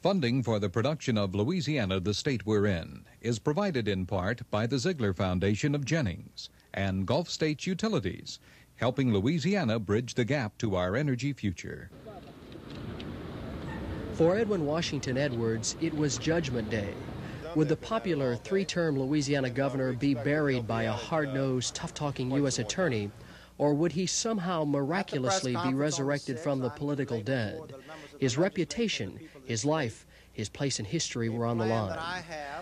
Funding for the production of Louisiana, the State We're In, is provided in part by the Ziegler Foundation of Jennings and Gulf States Utilities, helping Louisiana bridge the gap to our energy future. For Edwin Washington Edwards, it was Judgment Day. Would the popular three-term Louisiana governor be buried by a hard-nosed, tough-talking U.S. attorney, or would he somehow miraculously be resurrected from the political dead? His reputation, his life, his place in history were on the line.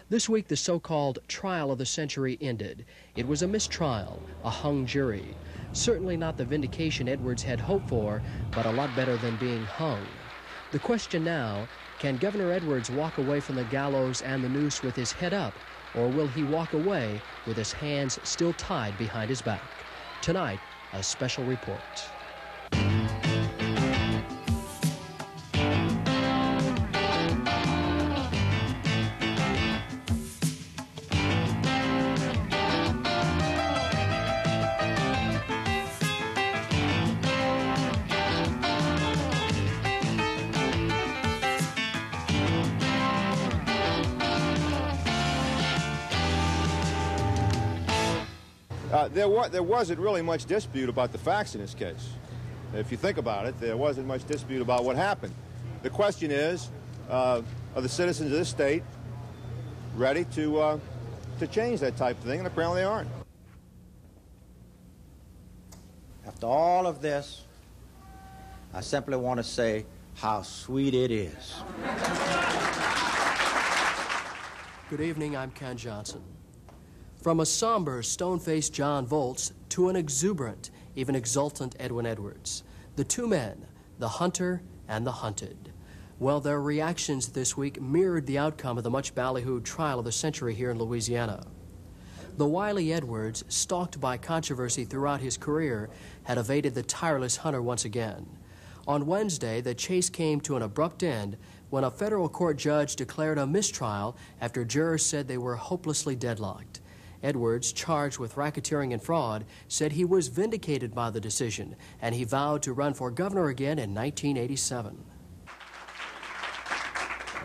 This week, the so-called trial of the century ended. It was a mistrial, a hung jury. Certainly not the vindication Edwards had hoped for, but a lot better than being hung. The question now, can Governor Edwards walk away from the gallows and the noose with his head up, or will he walk away with his hands still tied behind his back? Tonight, a special report. There wasn't really much dispute about the facts in this case. If you think about it, there wasn't much dispute about what happened. The question is, are the citizens of this state ready to change that type of thing? And apparently they aren't. After all of this, I simply want to say how sweet it is. Good evening, I'm Ken Johnson. From a somber, stone-faced John Volz to an exuberant, even exultant Edwin Edwards. The two men, the hunter and the hunted. Well, their reactions this week mirrored the outcome of the much ballyhooed trial of the century here in Louisiana. The wily Edwards, stalked by controversy throughout his career, had evaded the tireless hunter once again. On Wednesday, the chase came to an abrupt end when a federal court judge declared a mistrial after jurors said they were hopelessly deadlocked. Edwards, charged with racketeering and fraud, said he was vindicated by the decision, and he vowed to run for governor again in 1987.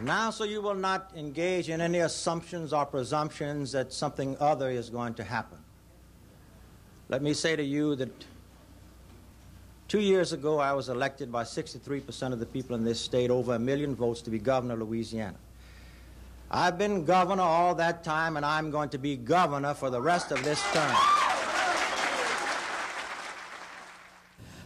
Now, so you will not engage in any assumptions or presumptions that something other is going to happen. Let me say to you that 2 years ago, I was elected by 63% of the people in this state, over 1 million votes, to be governor of Louisiana. I've been governor all that time, and I'm going to be governor for the rest of this term.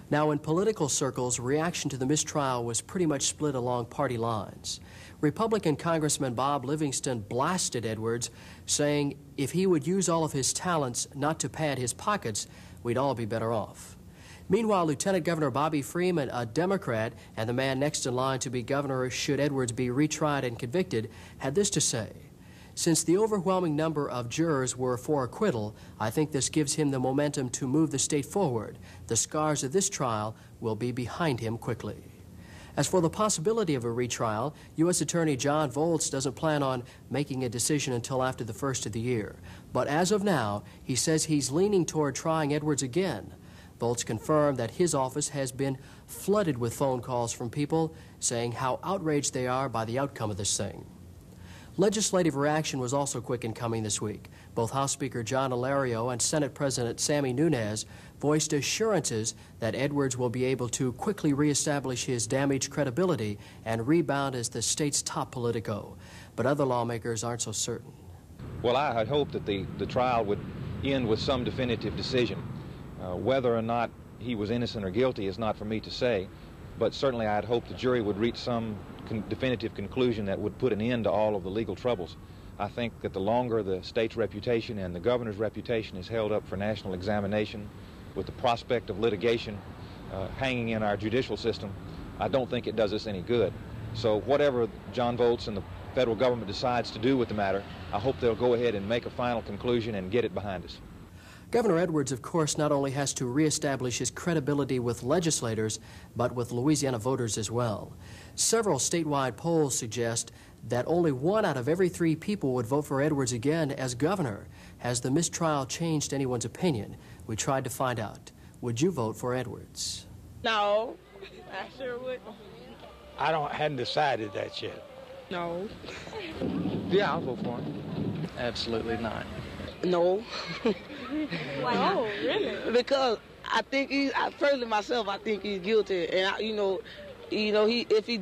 Now, in political circles, reaction to the mistrial was pretty much split along party lines. Republican Congressman Bob Livingston blasted Edwards, saying if he would use all of his talents not to pad his pockets, we'd all be better off. Meanwhile, Lieutenant Governor Bobby Freeman, a Democrat, and the man next in line to be governor should Edwards be retried and convicted, had this to say. Since the overwhelming number of jurors were for acquittal, I think this gives him the momentum to move the state forward. The scars of this trial will be behind him quickly. As for the possibility of a retrial, U.S. Attorney John Volz doesn't plan on making a decision until after the first of the year. But as of now, he says he's leaning toward trying Edwards again. Volz confirmed that his office has been flooded with phone calls from people saying how outraged they are by the outcome of this thing. Legislative reaction was also quick in coming this week. Both House Speaker John Alario and Senate President Sammy Nunez voiced assurances that Edwards will be able to quickly reestablish his damaged credibility and rebound as the state's top politico. But other lawmakers aren't so certain. Well, I had hoped that the trial would end with some definitive decision. Whether or not he was innocent or guilty is not for me to say, but certainly I'd hoped the jury would reach some definitive conclusion that would put an end to all of the legal troubles. I think that the longer the state's reputation and the governor's reputation is held up for national examination, with the prospect of litigation hanging in our judicial system, I don't think it does us any good. So whatever John Volz and the federal government decides to do with the matter, I hope they'll go ahead and make a final conclusion and get it behind us. Governor Edwards, of course, not only has to reestablish his credibility with legislators, but with Louisiana voters as well. Several statewide polls suggest that only 1 out of every 3 people would vote for Edwards again as governor. Has the mistrial changed anyone's opinion? We tried to find out. Would you vote for Edwards? No, I sure wouldn't. I hadn't decided that yet. No. Yeah, I'll vote for him. Absolutely not. No. Wow, really? Because I think he, personally myself, I think he's guilty, and you know, if he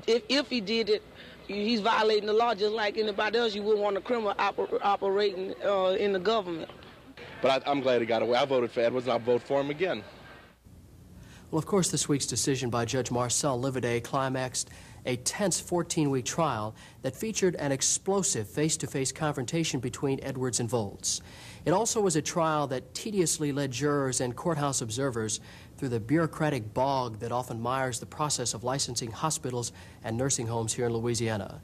did it, he's violating the law just like anybody else. You wouldn't want a criminal operating in the government. But I'm glad he got away. I voted for Edwards, and I'll vote for him again. Well, of course, this week's decision by Judge Marcel Livaudais climaxed a tense 14-week trial that featured an explosive face-to-face confrontation between Edwards and Volz. It also was a trial that tediously led jurors and courthouse observers through the bureaucratic bog that often mires the process of licensing hospitals and nursing homes here in Louisiana.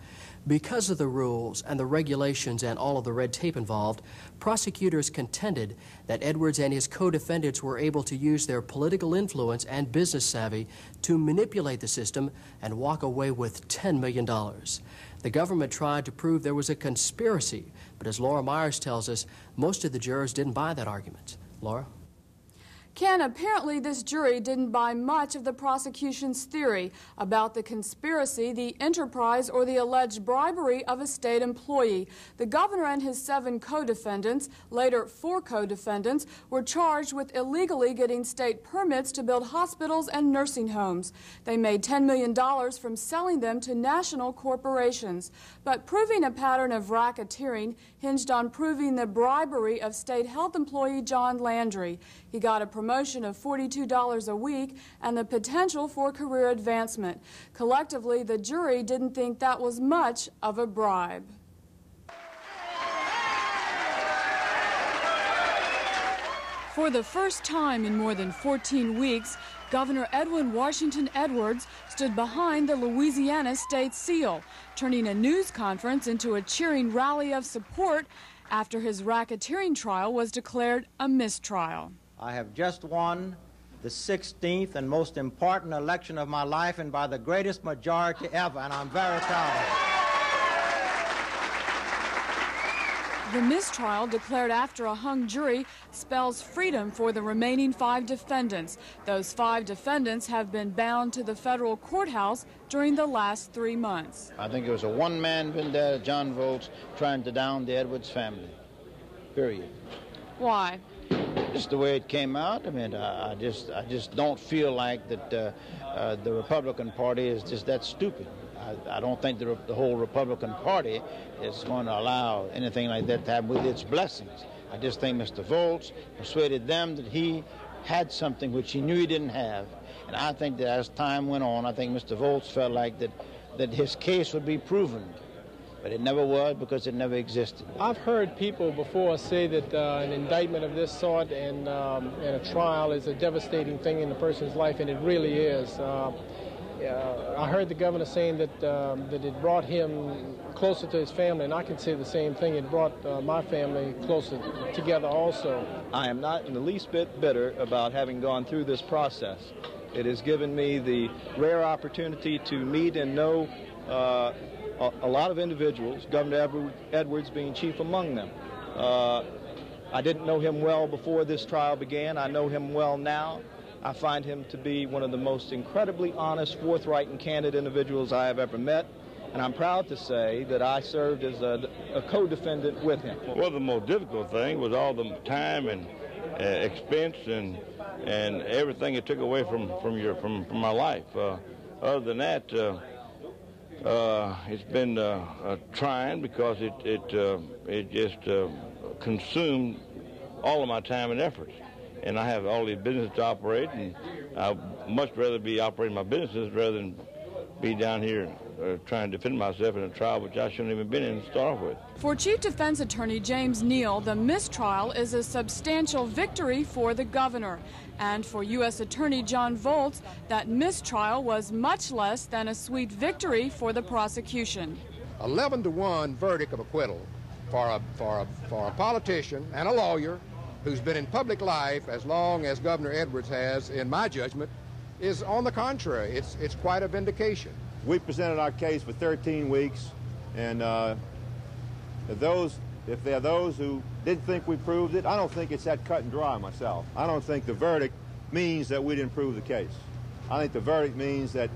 Because of the rules and the regulations and all of the red tape involved, prosecutors contended that Edwards and his co-defendants were able to use their political influence and business savvy to manipulate the system and walk away with $10 million. The government tried to prove there was a conspiracy, but as Laura Myers tells us, most of the jurors didn't buy that argument. Laura? Ken, apparently this jury didn't buy much of the prosecution's theory about the conspiracy, the enterprise, or the alleged bribery of a state employee. The governor and his 7 co-defendants, later 4 co-defendants, were charged with illegally getting state permits to build hospitals and nursing homes. They made $10 million from selling them to national corporations. But proving a pattern of racketeering hinged on proving the bribery of state health employee John Landry. He got a promotion of $42 a week and the potential for career advancement. Collectively, the jury didn't think that was much of a bribe. For the first time in more than 14 weeks, Governor Edwin Washington Edwards stood behind the Louisiana state seal, turning a news conference into a cheering rally of support after his racketeering trial was declared a mistrial. I have just won the 16th and most important election of my life, and by the greatest majority ever, and I'm very proud of it. The mistrial, declared after a hung jury, spells freedom for the remaining 5 defendants. Those 5 defendants have been bound to the federal courthouse during the last 3 months. I think it was a one-man vendetta, John Volz, trying to down the Edwards family, period. Why? Just the way it came out. I mean, I just don't feel like that the Republican Party is just that stupid. I don't think the whole Republican Party is going to allow anything like that to happen with its blessings. I just think Mr. Volz persuaded them that he had something which he knew he didn't have. And I think that as time went on, I think Mr. Volz felt like that his case would be proven. But it never was, because it never existed. I've heard people before say that an indictment of this sort and a trial is a devastating thing in a person's life, and it really is. I heard the governor saying that, that it brought him closer to his family, and I can say the same thing. It brought my family closer together also. I am not in the least bit bitter about having gone through this process. It has given me the rare opportunity to meet and know a lot of individuals, Governor Edwards being chief among them. I didn't know him well before this trial began. I know him well now. I find him to be one of the most incredibly honest, forthright, and candid individuals I have ever met. And I'm proud to say that I served as a co-defendant with him. Well, the most difficult thing was all the time and expense and everything it took away from my life. Other than that, it's been trying, because it just consumed all of my time and efforts. And I have all these businesses to operate, and I'd much rather be operating my businesses rather than be down here trying to defend myself in a trial which I shouldn't even have been in to start with. For Chief Defense Attorney James Neal, the mistrial is a substantial victory for the governor. And for U.S. Attorney John Volz, that mistrial was much less than a sweet victory for the prosecution. 11-to-1 verdict of acquittal for a politician and a lawyer who's been in public life as long as Governor Edwards has, in my judgment, is, on the contrary, it's quite a vindication. We presented our case for 13 weeks, and if there are those who didn't think we proved it, I don't think it's that cut and dry myself. I don't think the verdict means that we didn't prove the case. I think the verdict means that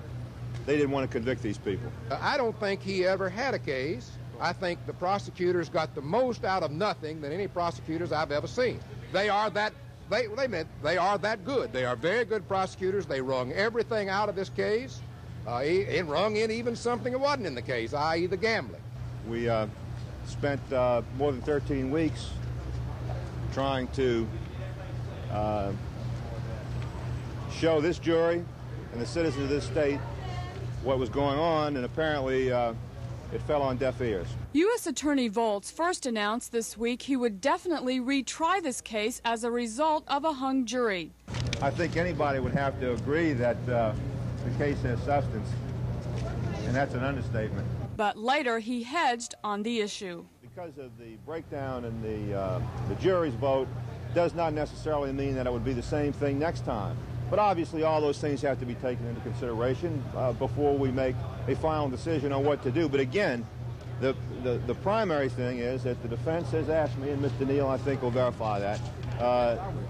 They didn't want to convict these people. I don't think he ever had a case. I think the prosecutors got the most out of nothing than any prosecutors I've ever seen. They are that, they are that good. They are very good prosecutors. They wrung everything out of this case. It wrung in even something that wasn't in the case, i.e. the gambling. We spent more than 13 weeks trying to show this jury and the citizens of this state what was going on, and apparently it fell on deaf ears. U.S. Attorney Volz first announced this week he would definitely retry this case as a result of a hung jury. I think anybody would have to agree that the case has substance, and that's an understatement. But later he hedged on the issue. Because of the breakdown in the jury's vote does not necessarily mean that it would be the same thing next time. But obviously all those things have to be taken into consideration before we make a final decision on what to do. But again, the primary thing is that the defense has asked me, and Mr. Neal I think will verify that,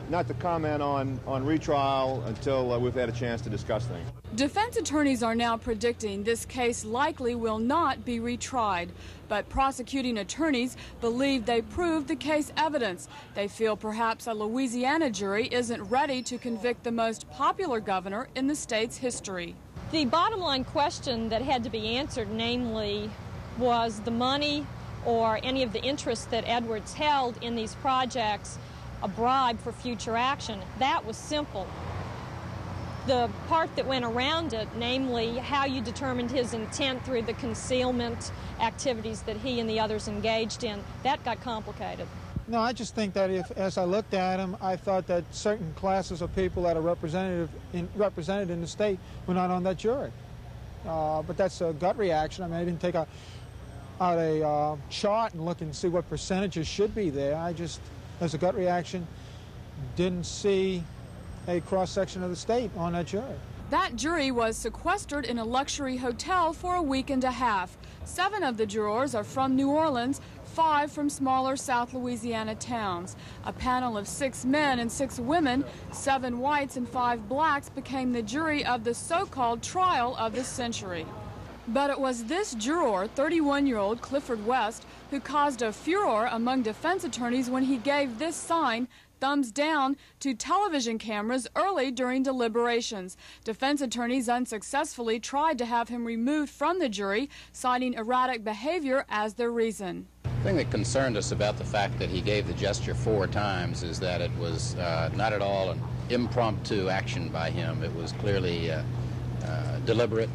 not to comment on retrial until we've had a chance to discuss things. Defense attorneys are now predicting this case likely will not be retried, but prosecuting attorneys believe they proved the case evidence. They feel perhaps a Louisiana jury isn't ready to convict the most popular governor in the state's history. The bottom line question that had to be answered, namely, was the money or any of the interest that Edwards held in these projects a bribe for future action? That was simple. The part that went around it, namely how you determined his intent through the concealment activities that he and the others engaged in, that got complicated. No, I just think that if, as I looked at him, I thought that certain classes of people that are represented in the state were not on that jury. But that's a gut reaction. I mean, I didn't take out a chart and look and see what percentages should be there. I just, as a gut reaction, didn't see a cross-section of the state on that jury. That jury was sequestered in a luxury hotel for a week and a half. 7 of the jurors are from New Orleans, 5 from smaller South Louisiana towns. A panel of 6 men and 6 women, 7 whites and 5 blacks, became the jury of the so-called trial of the century. But it was this juror, 31-year-old Clifford West, who caused a furor among defense attorneys when he gave this sign, thumbs down, to television cameras early during deliberations. Defense attorneys unsuccessfully tried to have him removed from the jury, citing erratic behavior as their reason. The thing that concerned us about the fact that he gave the gesture 4 times is that it was not at all an impromptu action by him. It was clearly deliberate.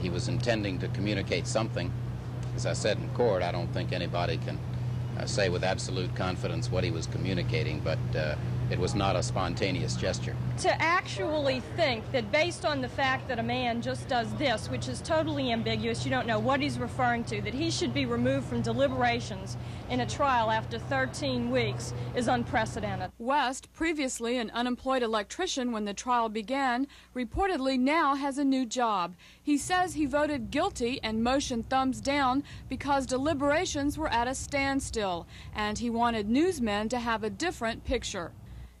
He was intending to communicate something. As I said in court, I don't think anybody can say with absolute confidence what he was communicating, but it was not a spontaneous gesture. To actually think that based on the fact that a man just does this, which is totally ambiguous, you don't know what he's referring to, that he should be removed from deliberations in a trial after 13 weeks is unprecedented. West, previously an unemployed electrician when the trial began, reportedly now has a new job. He says he voted guilty and motioned thumbs down because deliberations were at a standstill, and he wanted newsmen to have a different picture.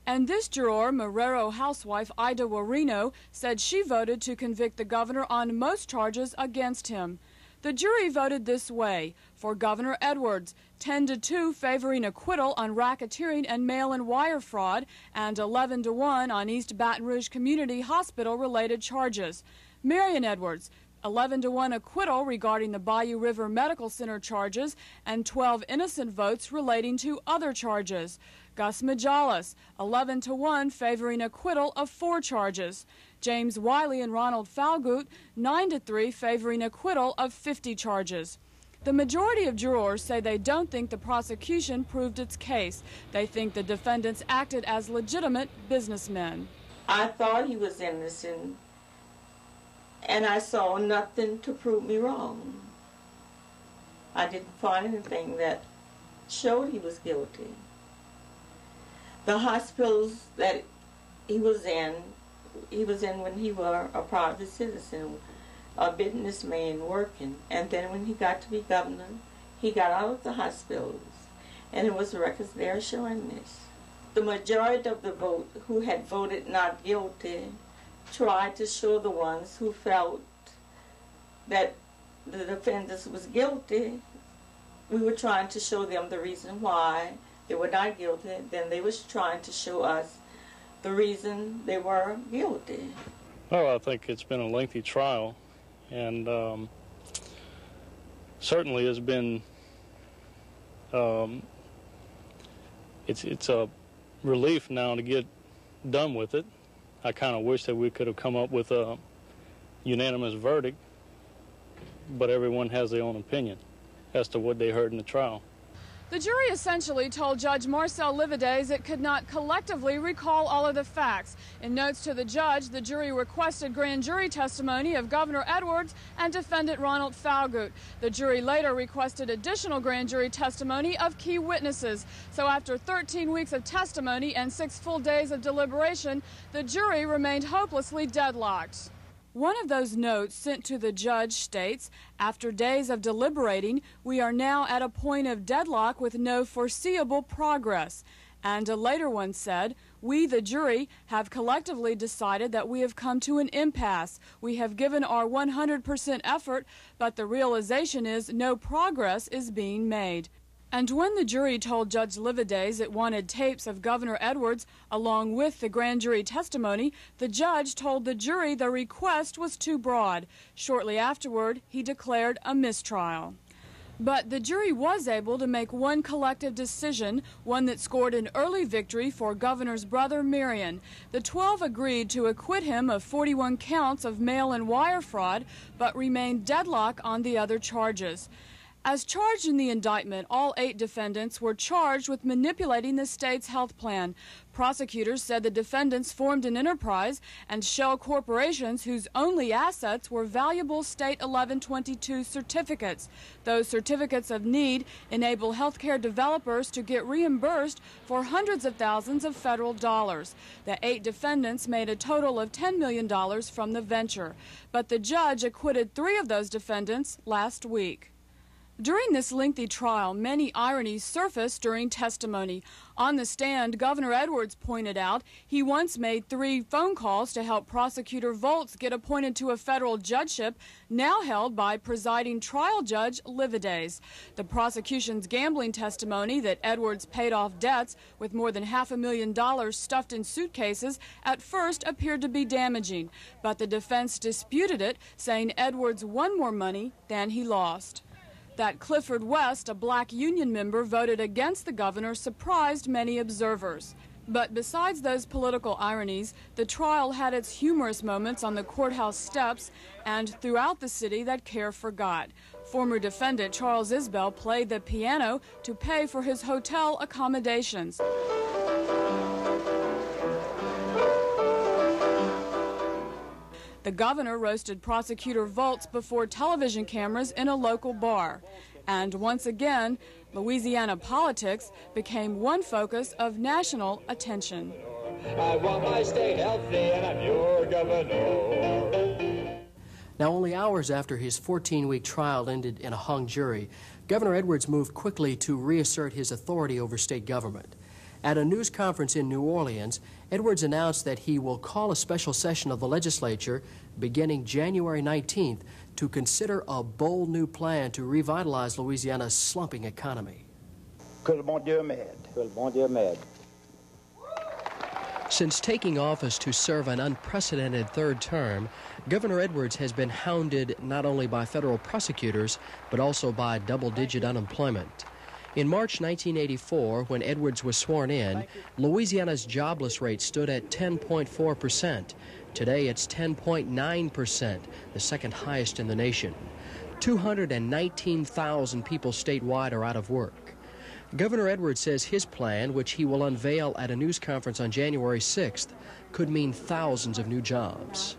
And this juror, Marrero housewife Ida Warino, said she voted to convict the governor on most charges against him. The jury voted this way for Governor Edwards, 10-2 favoring acquittal on racketeering and mail-in wire fraud, and 11-1 on East Baton Rouge Community Hospital related charges. Marion Edwards, 11-1 acquittal regarding the Bayou River Medical Center charges, and 12 innocent votes relating to other charges. Gus Mijalis, 11-1 favoring acquittal of 4 charges. James Wiley and Ronald Falgout, 9-3 favoring acquittal of 50 charges. The majority of jurors say they don't think the prosecution proved its case. They think the defendants acted as legitimate businessmen. I thought he was innocent, and I saw nothing to prove me wrong. I didn't find anything that showed he was guilty. The hospitals that he was in when he was a private citizen, a businessman working, and then when he got to be governor, he got out of the hospitals, and it was records there showing this. The majority of the vote who had voted not guilty tried to show the ones who felt that the defendants was guilty, we were trying to show them the reason why they were not guilty. Then they was trying to show us the reason they were guilty. Well, I think it's been a lengthy trial, and certainly has been, it's a relief now to get done with it. I kind of wish that we could have come up with a unanimous verdict, but everyone has their own opinion as to what they heard in the trial. The jury essentially told Judge Marcel Livaudais it could not collectively recall all of the facts. In notes to the judge, the jury requested grand jury testimony of Governor Edwards and defendant Ronald Falgout. The jury later requested additional grand jury testimony of key witnesses. So after 13 weeks of testimony and 6 full days of deliberation, the jury remained hopelessly deadlocked. One of those notes sent to the judge states, after days of deliberating, we are now at a point of deadlock with no foreseeable progress. And a later one said, we, the jury, have collectively decided that we have come to an impasse. We have given our 100% effort, but the realization is no progress is being made. And when the jury told Judge Livaudais it wanted tapes of Governor Edwards along with the grand jury testimony, the judge told the jury the request was too broad. Shortly afterward, he declared a mistrial. But the jury was able to make one collective decision, one that scored an early victory for Governor's brother, Marion. The 12 agreed to acquit him of 41 counts of mail and wire fraud, but remained deadlocked on the other charges. As charged in the indictment, all 8 defendants were charged with manipulating the state's health plan. Prosecutors said the defendants formed an enterprise and shell corporations whose only assets were valuable state 1122 certificates. Those certificates of need enable healthcare developers to get reimbursed for hundreds of thousands of federal dollars. The 8 defendants made a total of $10 million from the venture. But the judge acquitted 3 of those defendants last week. During this lengthy trial, many ironies surfaced during testimony. On the stand, Governor Edwards pointed out he once made 3 phone calls to help Prosecutor Volz get appointed to a federal judgeship, now held by presiding trial judge Livaudais. The prosecution's gambling testimony that Edwards paid off debts with more than $500,000 stuffed in suitcases at first appeared to be damaging, but the defense disputed it, saying Edwards won more money than he lost. That Clifford West, a black union member, voted against the governor surprised many observers. But besides those political ironies, the trial had its humorous moments on the courthouse steps and throughout the city that care forgot. Former defendant Charles Isbell played the piano to pay for his hotel accommodations. The governor roasted Prosecutor Volz before television cameras in a local bar. And once again, Louisiana politics became one focus of national attention. I want my state healthy, and I'm your governor. Now, only hours after his 14-week trial ended in a hung jury, Governor Edwards moved quickly to reassert his authority over state government. At a news conference in New Orleans, Edwards announced that he will call a special session of the legislature beginning January 19th to consider a bold new plan to revitalize Louisiana's slumping economy. Que le bon Dieu m'aide. Que le bon Dieu m'aide. Since taking office to serve an unprecedented 3rd term, Governor Edwards has been hounded not only by federal prosecutors, but also by double-digit unemployment. In March 1984, when Edwards was sworn in, Louisiana's jobless rate stood at 10.4%. Today it's 10.9%, the 2nd highest in the nation. 219,000 people statewide are out of work. Governor Edwards says his plan, which he will unveil at a news conference on January 6th, could mean thousands of new jobs.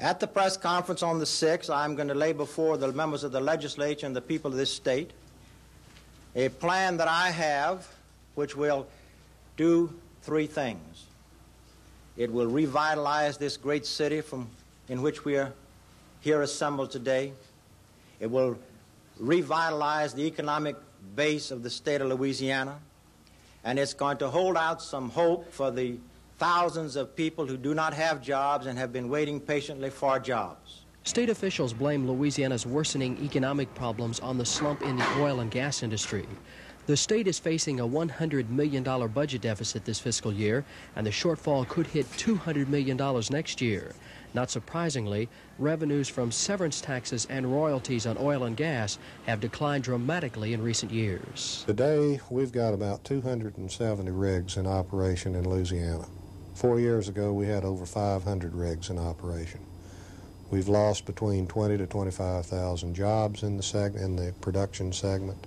At the press conference on the 6th, I'm going to lay before the members of the legislature and the people of this state a plan that I have, which will do 3 things. It will revitalize this great city in which we are here assembled today. It will revitalize the economic base of the state of Louisiana. And it's going to hold out some hope for the thousands of people who do not have jobs and have been waiting patiently for jobs. State officials blame Louisiana's worsening economic problems on the slump in the oil and gas industry. The state is facing a $100 million budget deficit this fiscal year, and the shortfall could hit $200 million next year. Not surprisingly, revenues from severance taxes and royalties on oil and gas have declined dramatically in recent years. Today, we've got about 270 rigs in operation in Louisiana. 4 years ago, we had over 500 rigs in operation. We've lost between 20,000 to 25,000 jobs in the production segment.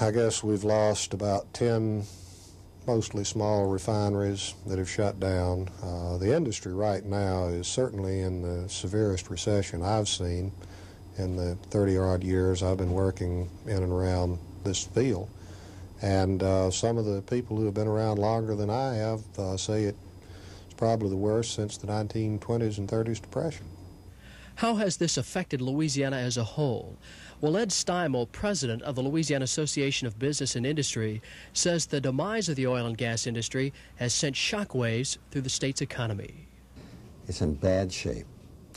I guess we've lost about 10 mostly small refineries that have shut down. The industry right now is certainly in the severest recession I've seen in the 30-odd years I've been working in and around this field. And some of the people who have been around longer than I have say it's probably the worst since the 1920s and 30s Depression. How has this affected Louisiana as a whole? Well, Ed Steimel, president of the Louisiana Association of Business and Industry, says the demise of the oil and gas industry has sent shockwaves through the state's economy. It's in bad shape.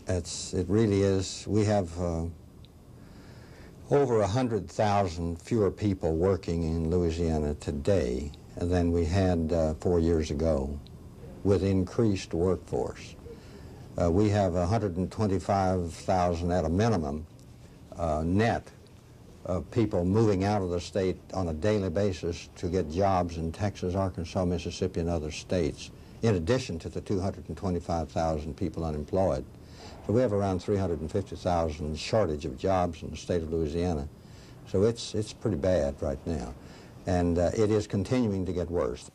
It really is. We have over 100,000 fewer people working in Louisiana today than we had 4 years ago with increased workforce. We have 125,000 at a minimum net of people moving out of the state on a daily basis to get jobs in Texas, Arkansas, Mississippi, and other states, in addition to the 225,000 people unemployed. So we have around 350,000 shortage of jobs in the state of Louisiana. So it's pretty bad right now, and it is continuing to get worse.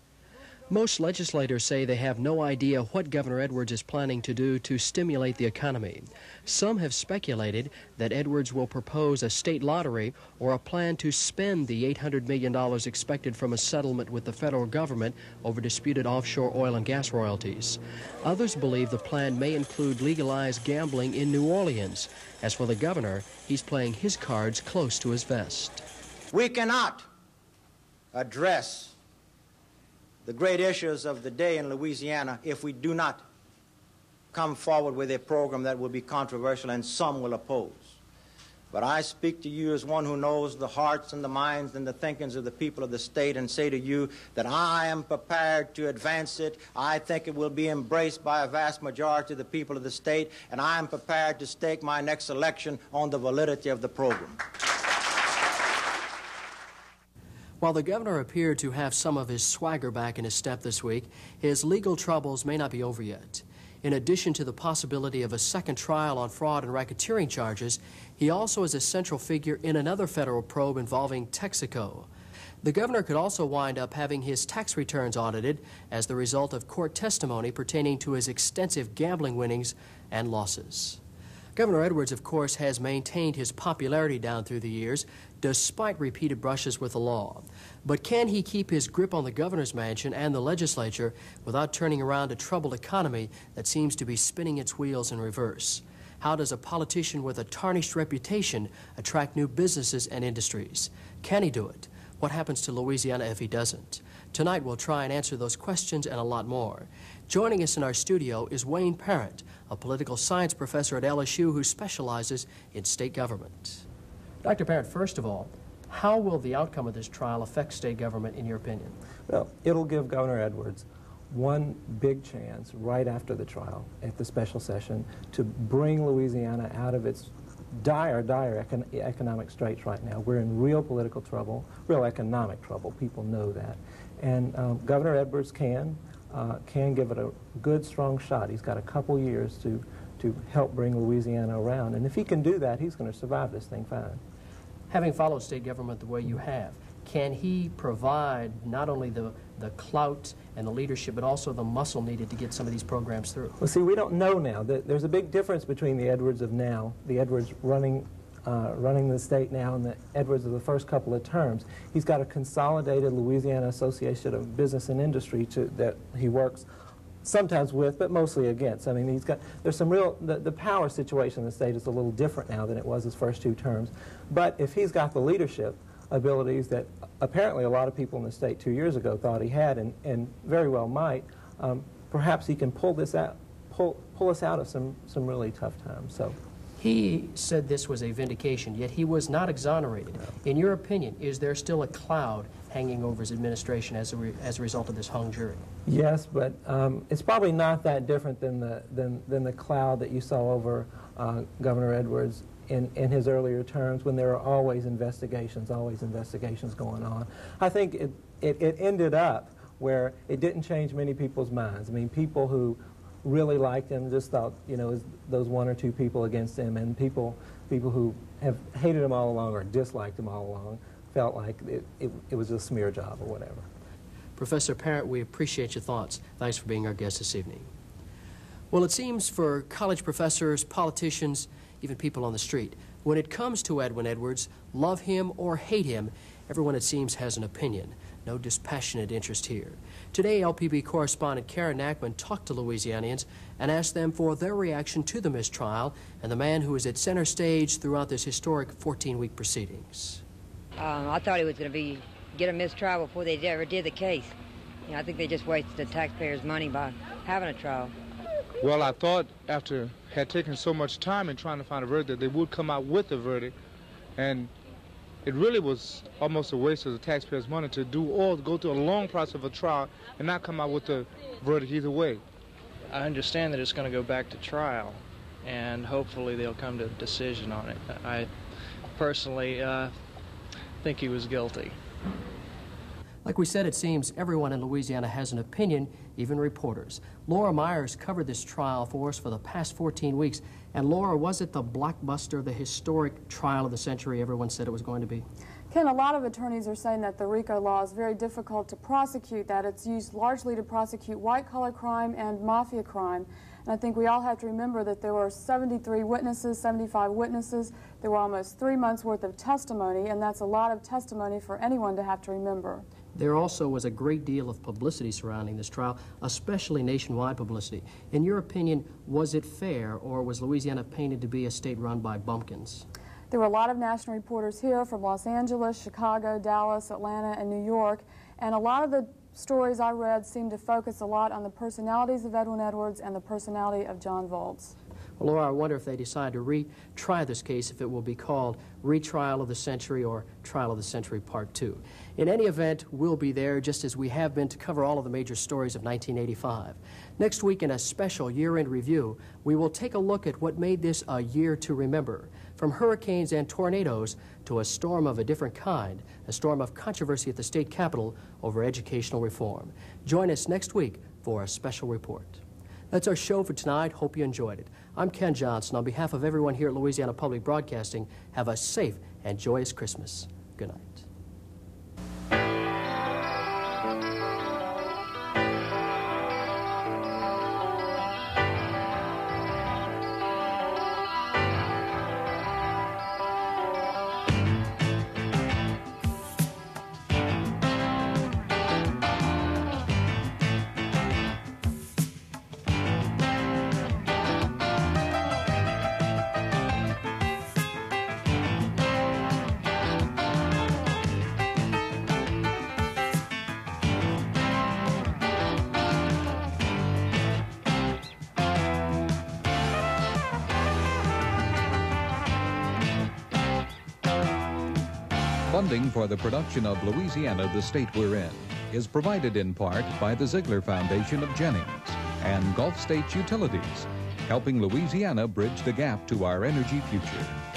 Most legislators say they have no idea what Governor Edwards is planning to do to stimulate the economy. Some have speculated that Edwards will propose a state lottery or a plan to spend the $800 million expected from a settlement with the federal government over disputed offshore oil and gas royalties. Others believe the plan may include legalized gambling in New Orleans. As for the governor, he's playing his cards close to his vest. We cannot address the great issues of the day in Louisiana if we do not come forward with a program that will be controversial and some will oppose. But I speak to you as one who knows the hearts and the minds and the thinkings of the people of the state and say to you that I am prepared to advance it. I think it will be embraced by a vast majority of the people of the state, and I am prepared to stake my next election on the validity of the program. While the governor appeared to have some of his swagger back in his step this week, his legal troubles may not be over yet. In addition to the possibility of a second trial on fraud and racketeering charges, he also is a central figure in another federal probe involving Texaco. The governor could also wind up having his tax returns audited as the result of court testimony pertaining to his extensive gambling winnings and losses. Governor Edwards, of course, has maintained his popularity down through the years, despite repeated brushes with the law. But can he keep his grip on the governor's mansion and the legislature without turning around a troubled economy that seems to be spinning its wheels in reverse? How does a politician with a tarnished reputation attract new businesses and industries? Can he do it? What happens to Louisiana if he doesn't? Tonight, we'll try and answer those questions and a lot more. Joining us in our studio is Wayne Parent, a political science professor at LSU who specializes in state government. Dr. Parent, first of all, how will the outcome of this trial affect state government, in your opinion? Well, it'll give Governor Edwards one big chance right after the trial at the special session to bring Louisiana out of its dire economic straits right now. We're in real political trouble, real economic trouble. People know that. And Governor Edwards can give it a good, strong shot. He's got a couple years to help bring Louisiana around. And if he can do that, he's going to survive this thing fine. Having followed state government the way you have, can he provide not only the clout and the leadership, but also the muscle needed to get some of these programs through? Well, see, we don't know now. There's a big difference between the Edwards of now, the Edwards running the state now, and the Edwards of the first couple of terms. He's got a consolidated Louisiana Association of Business and Industry that he works sometimes with, but mostly against. I mean, there's some real, the power situation in the state is a little different now than it was his first two terms. But if he's got the leadership abilities that apparently a lot of people in the state 2 years ago thought he had, and very well might, perhaps he can pull this out, pull pull us out of some really tough times. So he said this was a vindication, yet he was not exonerated. In your opinion, is there still a cloud hanging over his administration as a result of this hung jury? Yes, but it's probably not that different than the cloud that you saw over Governor Edwards in his earlier terms, when there are always investigations going on. I think it ended up where it didn't change many people's minds. I mean, people who really liked him just thought, you know, those one or two people against him, and people who have hated him all along or disliked him all along felt like it was a smear job or whatever. Professor Parent, we appreciate your thoughts. Thanks for being our guest this evening. Well, it seems for college professors, politicians, even people on the street, when it comes to Edwin Edwards, love him or hate him, everyone, it seems, has an opinion. No dispassionate interest here. Today, LPB correspondent Karen Nachman talked to Louisianians and asked them for their reaction to the mistrial and the man who was at center stage throughout this historic 14-week proceedings. I thought he was going to get a mistrial before they ever did the case. You know, I think they just wasted the taxpayers' money by having a trial. Well, I thought after had taken so much time in trying to find a verdict that they would come out with a verdict, and it really was almost a waste of the taxpayers' money to do all, go through a long process of a trial and not come out with a verdict either way. I understand that it's going to go back to trial, and hopefully they'll come to a decision on it. I personally think he was guilty. Like we said, it seems everyone in Louisiana has an opinion, even reporters. Laura Myers covered this trial for us for the past 14 weeks. And Laura, was it the blockbuster, the historic trial of the century everyone said it was going to be? Ken, a lot of attorneys are saying that the RICO law is very difficult to prosecute, that it's used largely to prosecute white-collar crime and mafia crime. And I think we all have to remember that there were 73 witnesses, 75 witnesses. There were almost 3 months' worth of testimony, and that's a lot of testimony for anyone to have to remember. There also was a great deal of publicity surrounding this trial, especially nationwide publicity. In your opinion, was it fair, or was Louisiana painted to be a state run by bumpkins? There were a lot of national reporters here from Los Angeles, Chicago, Dallas, Atlanta, and New York, and a lot of the stories I read seemed to focus a lot on the personalities of Edwin Edwards and the personality of John Volz. Well, Laura, I wonder if they decide to retry this case, if it will be called Retrial of the Century or Trial of the Century Part 2. In any event, we'll be there, just as we have been, to cover all of the major stories of 1985. Next week, in a special year-end review, we will take a look at what made this a year to remember. From hurricanes and tornadoes to a storm of a different kind, a storm of controversy at the state capitol over educational reform. Join us next week for a special report. That's our show for tonight. Hope you enjoyed it. I'm Ken Johnson. On behalf of everyone here at Louisiana Public Broadcasting, have a safe and joyous Christmas. Good night. Funding for the production of Louisiana, the State We're In, is provided in part by the Ziegler Foundation of Jennings and Gulf States Utilities, helping Louisiana bridge the gap to our energy future.